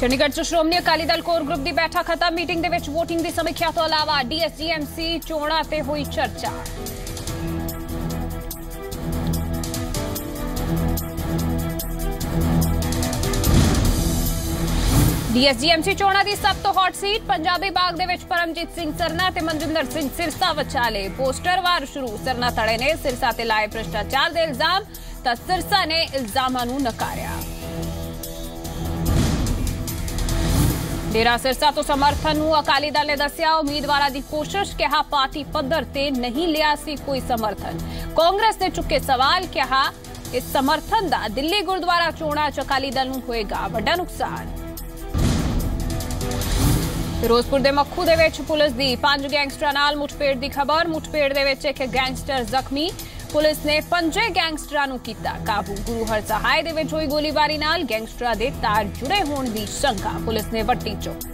ਚੰਡੀਗੜ੍ਹ 'ਚ Shiromani Akali Dal core group ਦੀ ਬੈਠਕ ਖਤਮ। ਮੀਟਿੰਗ ਦੇ ਵਿੱਚ ਵੋਟਿੰਗ ਦੀ ਸਮੀਖਿਆ ਤੋਂ ਇਲਾਵਾ ਡੀਐਸਜੀਐਮਸੀ ਚੋਣਾਂ ਤੇ ਹੋਈ ਚਰਚਾ। डीएसजीएमसी चोणा की सब तो हॉट सीट पंजाबी बाग दे विच परमजीत सिंह सरना ते मनजिंद्र सिंह सिरसा बछाले पोस्टर वार शुरू। सरना धड़े ने सिरसा ते लाए भ्रष्टाचार दे इल्जाम तां सिरसा ने इल्जामां नूं नकारिया। डेरा सिरसा तो समर्थन नूं अकाली दल ने दस्सिया उम्मीदवारां दी कोशिश, कहा पार्टी पद्धर ते नहीं लिया सी कोई समर्थन। कांग्रेस ने चुके सवाल, कहा इस समर्थन दा दिल्ली गुरुद्वारा चोणा च अकाली दल नूं होएगा वड्डा नुकसान। फिरोजपुर के मखू दे विच पुलिस की 5 गैंगस्टर नाल मुठभेड़ की खबर। मुठभेड़ दे विच एक गैंगस्टर जख्मी, पुलिस ने 5 गैंगस्टरां नूं कीता काबू। गुरु हर सहाय दे विच होई गोलीबारी नाल गैंगस्टरां दे तार जुड़े होण दी शंका, पुलिस ने वड्डी चुक।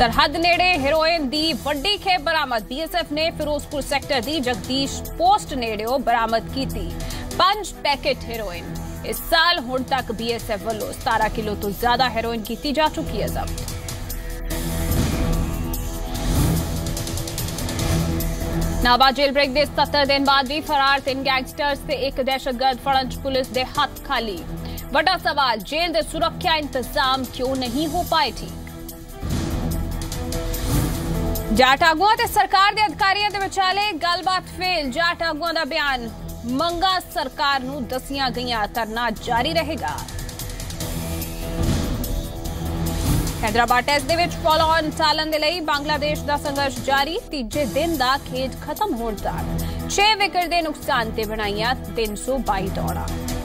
सरहद नेड़े हेरोइन दी वड्डी खेप बरामद। बी एस एफ ने फिरोजपुर सैक्टर की जगदीश पोस्ट नेड़े बरामद की 5 पैकेट हेरोइन। इस साल हुण तक BSF वालों 17 किलो तो ज्यादा हेरोइन की जा चुकी है जब्त। नाबा जेल ब्रेक के 70 दिन बाद भी फरार 3 गैंगस्टर्स से एक दहशतगर्द फड़न, पुलिस के हाथ खाली। बड़ा सवाल, जेल के सुरक्षा इंतजाम क्यों नहीं हो पाए ठीक। जाटागूआं ते सरकार के अधिकारियों के विचाले गलबात फेल। जाटागूआं का बयान, मंगा सरकार नूं दसियां गईयां, धरना जारी रहेगा। हैदराबाद टेस्ट दे विच फॉलो ऑन टालन दे लई बांग्लादेश दा संघर्ष जारी। तीजे दिन दा खेड खत्म होण तक 6 विकेट दे नुकसान ते बनाईयां 322 दौड़ां।